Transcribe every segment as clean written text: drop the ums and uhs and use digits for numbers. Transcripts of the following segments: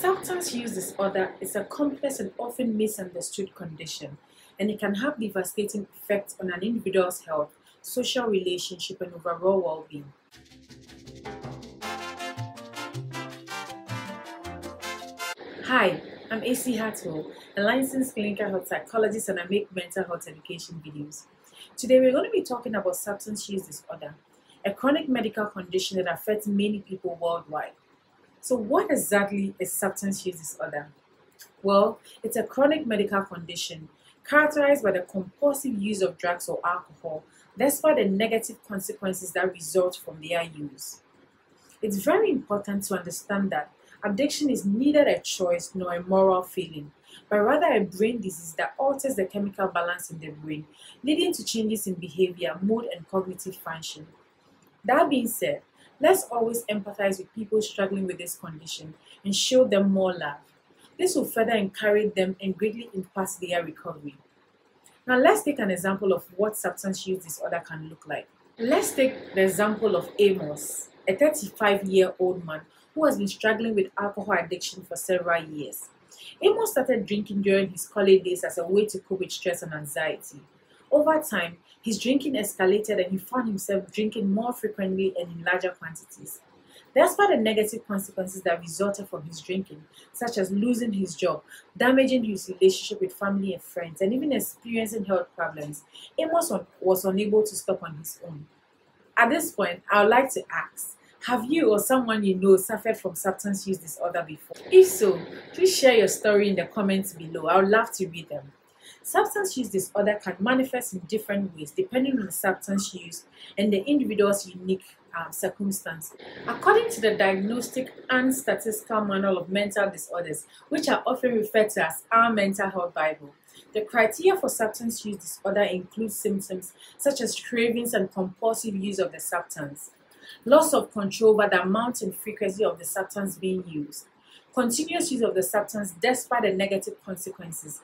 Substance use disorder is a complex and often misunderstood condition, and it can have devastating effects on an individual's health, social relationship, and overall well-being. Hi, I'm AC Hartwell, a licensed clinical health psychologist, and I make mental health education videos. Today we're going to be talking about substance use disorder, a chronic medical condition that affects many people worldwide. So what exactly is substance use disorder? Well, it's a chronic medical condition characterized by the compulsive use of drugs or alcohol, despite the negative consequences that result from their use. It's very important to understand that addiction is neither a choice nor a moral failing, but rather a brain disease that alters the chemical balance in the brain, leading to changes in behavior, mood, and cognitive function. That being said, let's always empathize with people struggling with this condition and show them more love. This will further encourage them and greatly impact their recovery. Now let's take an example of what substance use disorder can look like. Let's take the example of Amos, a 35-year-old man who has been struggling with alcohol addiction for several years. Amos started drinking during his college days as a way to cope with stress and anxiety. Over time, his drinking escalated and he found himself drinking more frequently and in larger quantities. Despite the negative consequences that resulted from his drinking, such as losing his job, damaging his relationship with family and friends, and even experiencing health problems, Amos was unable to stop on his own. At this point, I would like to ask, have you or someone you know suffered from substance use disorder before? If so, please share your story in the comments below. I would love to read them. Substance use disorder can manifest in different ways depending on the substance used and the individual's unique circumstances. According to the Diagnostic and Statistical Manual of Mental Disorders, which are often referred to as our mental health Bible, the criteria for substance use disorder include symptoms such as cravings and compulsive use of the substance, loss of control over the amount and frequency of the substance being used, continuous use of the substance despite the negative consequences,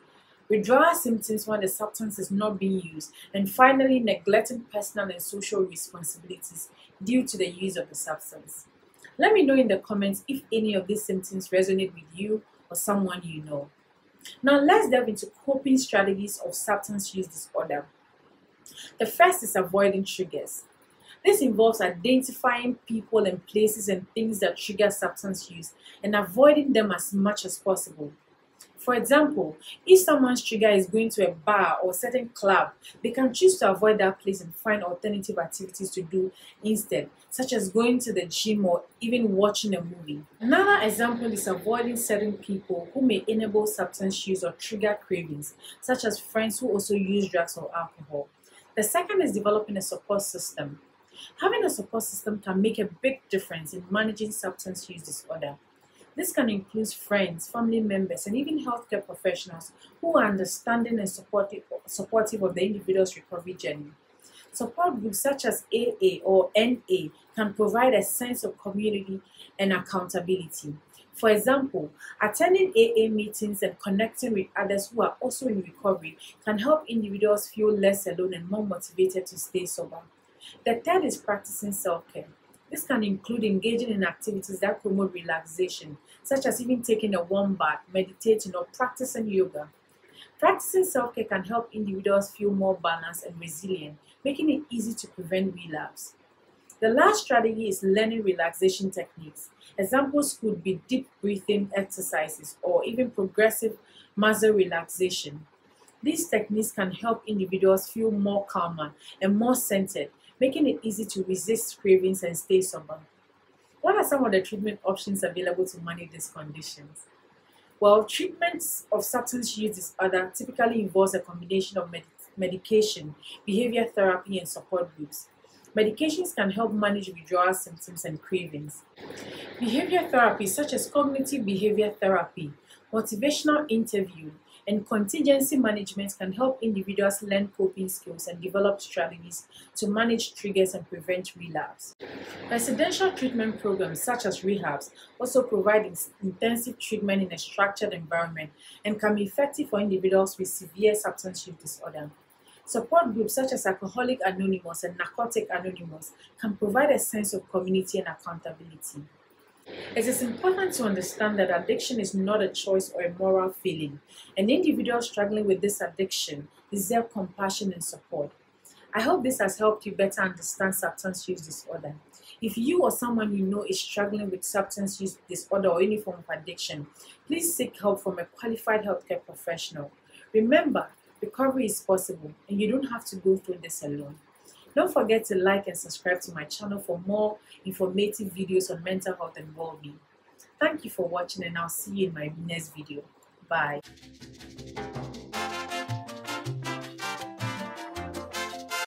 withdrawal symptoms when the substance is not being used, and finally neglecting personal and social responsibilities due to the use of the substance. Let me know in the comments if any of these symptoms resonate with you or someone you know. Now let's delve into coping strategies of substance use disorder. The first is avoiding triggers. This involves identifying people and places and things that trigger substance use and avoiding them as much as possible. For example, if someone's trigger is going to a bar or a certain club, they can choose to avoid that place and find alternative activities to do instead, such as going to the gym or even watching a movie. Another example is avoiding certain people who may enable substance use or trigger cravings, such as friends who also use drugs or alcohol. The second is developing a support system. Having a support system can make a big difference in managing substance use disorder. This can include friends, family members, and even healthcare professionals who are understanding and supportive of the individual's recovery journey. Support groups such as AA or NA can provide a sense of community and accountability. For example, attending AA meetings and connecting with others who are also in recovery can help individuals feel less alone and more motivated to stay sober. The third is practicing self-care. This can include engaging in activities that promote relaxation, such as even taking a warm bath, meditating, or practicing yoga. Practicing self-care can help individuals feel more balanced and resilient, making it easy to prevent relapse. The last strategy is learning relaxation techniques. Examples could be deep breathing exercises or even progressive muscle relaxation. These techniques can help individuals feel more calmer and more centered, making it easy to resist cravings and stay sober. What are some of the treatment options available to manage these conditions? Well, treatments of substance use disorder typically involves a combination of medication, behavior therapy, and support groups. Medications can help manage withdrawal symptoms and cravings. Behavior therapy, such as cognitive behavior therapy, motivational interview, and contingency management can help individuals learn coping skills and develop strategies to manage triggers and prevent relapse. Residential treatment programs such as rehabs also provide intensive treatment in a structured environment and can be effective for individuals with severe substance use disorder. Support groups such as Alcoholics Anonymous and Narcotics Anonymous can provide a sense of community and accountability. It is important to understand that addiction is not a choice or a moral feeling. An individual struggling with this addiction deserves compassion and support. I hope this has helped you better understand substance use disorder. If you or someone you know is struggling with substance use disorder or any form of addiction, please seek help from a qualified healthcare professional. Remember, recovery is possible and you don't have to go through this alone. Don't forget to like and subscribe to my channel for more informative videos on mental health and well-being. Thank you for watching, and I'll see you in my next video. Bye.